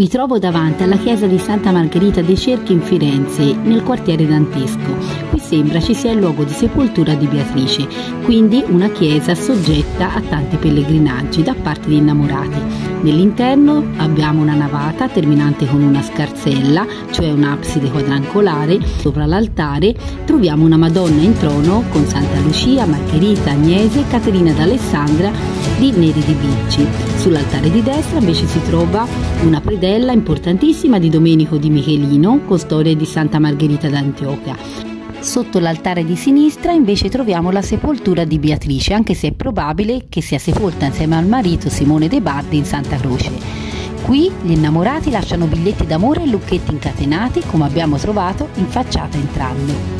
Mi trovo davanti alla chiesa di Santa Margherita dei Cerchi in Firenze, nel quartiere dantesco. Qui sembra ci sia il luogo di sepoltura di Beatrice, quindi una chiesa soggetta a tanti pellegrinaggi da parte di innamorati. Nell'interno abbiamo una navata terminante con una scarsella, cioè un'abside quadrangolare. Sopra l'altare troviamo una Madonna in trono con Santa Lucia, Margherita, Agnese, Caterina D'Alessandra di Neri di Bici. Sull'altare di destra invece si trova una predella importantissima di Domenico di Michelino con storie di Santa Margherita d'Antiochia. Sotto l'altare di sinistra invece troviamo la sepoltura di Beatrice, anche se è probabile che sia sepolta insieme al marito Simone De Bardi in Santa Croce. Qui gli innamorati lasciano biglietti d'amore e lucchetti incatenati, come abbiamo trovato in facciata entrando.